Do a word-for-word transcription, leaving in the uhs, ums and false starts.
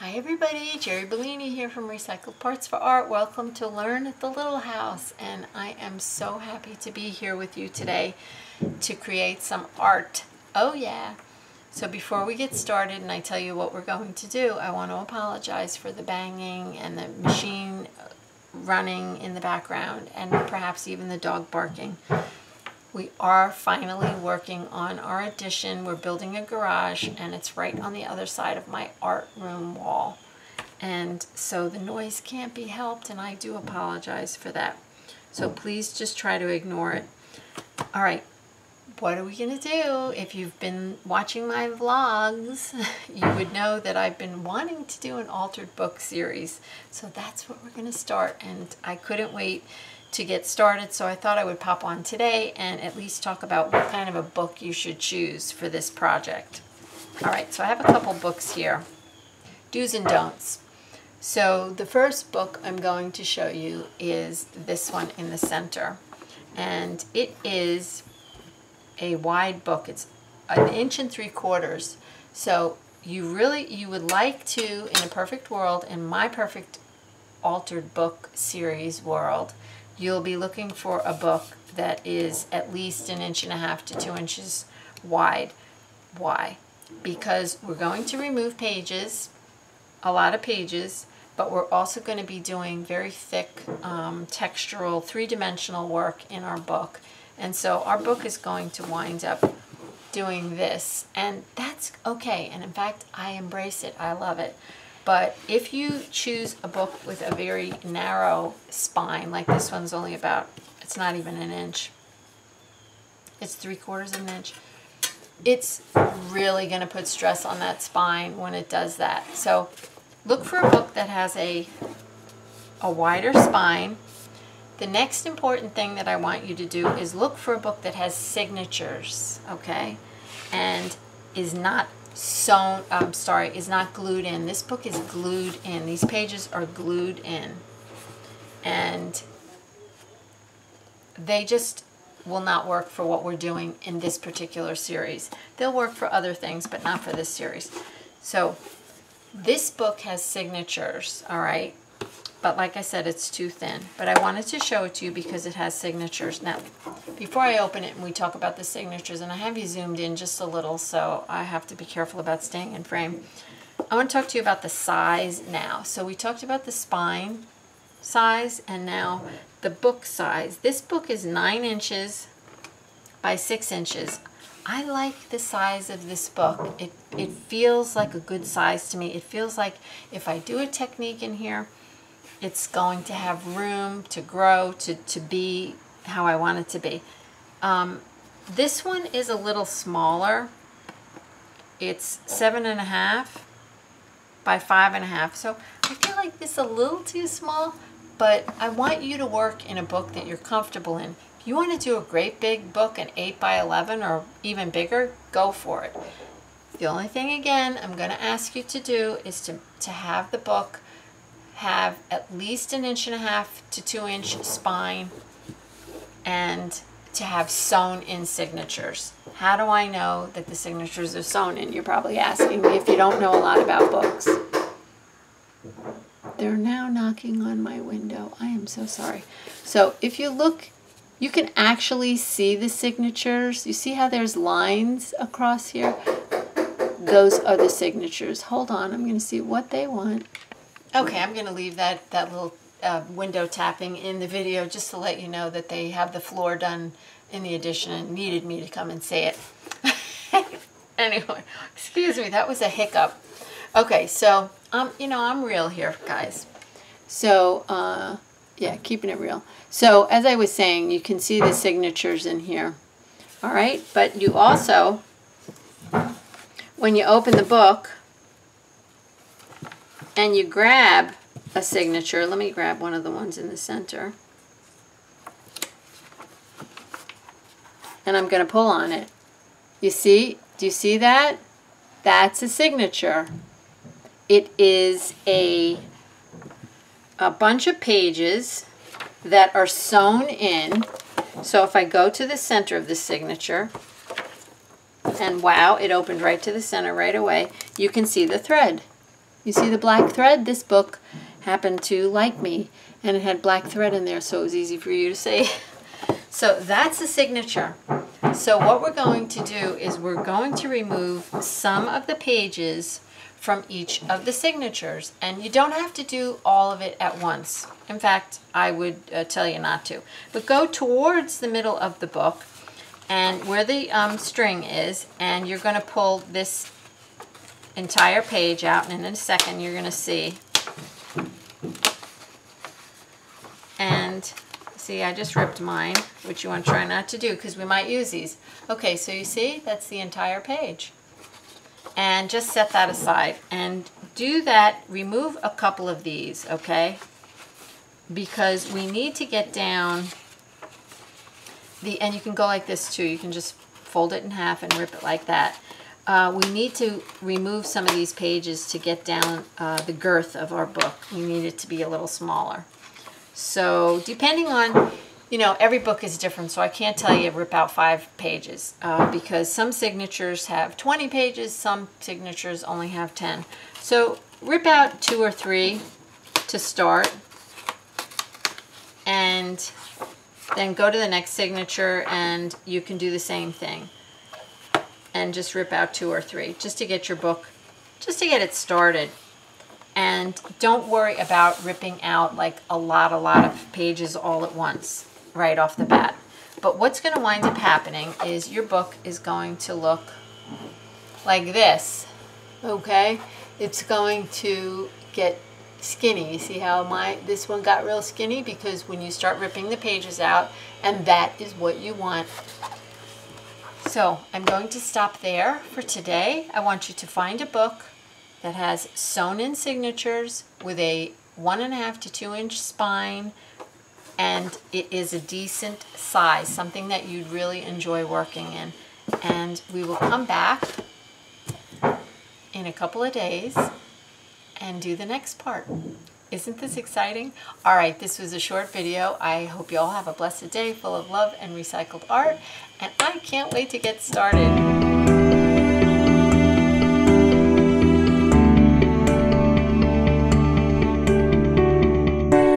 Hi everybody, Jeri Bellini here from Recycled Parts for Art. Welcome to Learn at the Little House, and I am so happy to be here with you today to create some art. Oh yeah! So before we get started and I tell you what we're going to do, I want to apologize for the banging and the machine running in the background and perhaps even the dog barking. We are finally working on our addition. We're building a garage, and it's right on the other side of my art room wall. And so the noise can't be helped, and I do apologize for that. So please just try to ignore it. All right, what are we going to do? If you've been watching my vlogs, you would know that I've been wanting to do an altered book series. So that's what we're going to start, and I couldn't wait to get started, so I thought I would pop on today and at least talk about what kind of a book you should choose for this project. All right, so I have a couple books here, do's and don'ts. So the first book I'm going to show you is this one in the center, and it is a wide book. It's an inch and three quarters. So you really, you would like to, in a perfect world, in my perfect altered book series world, you'll be looking for a book that is at least an inch and a half to two inches wide. Why? Because we're going to remove pages, a lot of pages, but we're also going to be doing very thick, um, textural, three-dimensional work in our book. And so our book is going to wind up doing this, and that's okay. And in fact, I embrace it. I love it. But if you choose a book with a very narrow spine, like this one's only about, it's not even an inch, it's three quarters of an inch, it's really going to put stress on that spine when it does that. So look for a book that has a, a wider spine. The next important thing that I want you to do is look for a book that has signatures, okay, and is not sewn, I'm sorry, is not glued in. This book is glued in. These pages are glued in. And they just will not work for what we're doing in this particular series. They'll work for other things, but not for this series. So this book has signatures, all right? But like I said, it's too thin. But I wanted to show it to you because it has signatures. Now, before I open it and we talk about the signatures, and I have you zoomed in just a little, so I have to be careful about staying in frame. I want to talk to you about the size now. So we talked about the spine size, and now the book size. This book is nine inches by six inches. I like the size of this book. It, it feels like a good size to me. It feels like if I do a technique in here, it's going to have room to grow, to, to be how I want it to be. Um, this one is a little smaller. It's seven and a half by five and a half. So I feel like this is a little too small, but I want you to work in a book that you're comfortable in. If you want to do a great big book, an eight by eleven or even bigger, go for it. The only thing, again, I'm going to ask you to do is to, to have the book have at least an inch and a half to two inch spine and to have sewn in signatures. How do I know that the signatures are sewn in? You're probably asking me if you don't know a lot about books. They're now knocking on my window. I am so sorry. So if you look, you can actually see the signatures. You see how there's lines across here? Those are the signatures. Hold on, I'm going to see what they want. Okay, I'm going to leave that, that little uh, window tapping in the video just to let you know that they have the floor done in the addition and needed me to come and say it. Anyway, excuse me, that was a hiccup. Okay, so, um, you know, I'm real here, guys. So, uh, yeah, keeping it real. So, as I was saying, you can see the signatures in here. All right, but you also, when you open the book, and you grab a signature. Let me grab one of the ones in the center. And I'm going to pull on it. You see? Do you see that? That's a signature. It is a, a bunch of pages that are sewn in. So if I go to the center of the signature, and wow, it opened right to the center right away, you can see the thread. You see the black thread? This book happened to like me, and it had black thread in there, so it was easy for you to see. So that's the signature. So what we're going to do is we're going to remove some of the pages from each of the signatures, and you don't have to do all of it at once. In fact, I would uh, tell you not to. But go towards the middle of the book and where the um, string is, and you're going to pull this entire page out, and in a second you're going to see. And see, I just ripped mine, which you want to try not to do because we might use these. Okay, so you see, that's the entire page. And just set that aside and do that. Remove a couple of these, okay? Because we need to get down the, and you can go like this too. You can just fold it in half and rip it like that. Uh, we need to remove some of these pages to get down uh, the girth of our book. We need it to be a little smaller. So depending on, you know, every book is different, so I can't tell you rip out five pages uh, because some signatures have twenty pages, some signatures only have ten. So rip out two or three to start, and then go to the next signature and you can do the same thing. And just rip out two or three just to get your book, just to get it started. And don't worry about ripping out like a lot, a lot of pages all at once right off the bat. But what's going to wind up happening is your book is going to look like this, okay? It's going to get skinny. You see how my this one got real skinny? Because when you start ripping the pages out, and that is what you want. So I'm going to stop there for today. I want you to find a book that has sewn in signatures with a one and a half to two inch spine, and it is a decent size, something that you'd really enjoy working in. And we will come back in a couple of days and do the next part. Isn't this exciting? All right, this was a short video. I hope you all have a blessed day full of love and recycled art, and I can't wait to get started.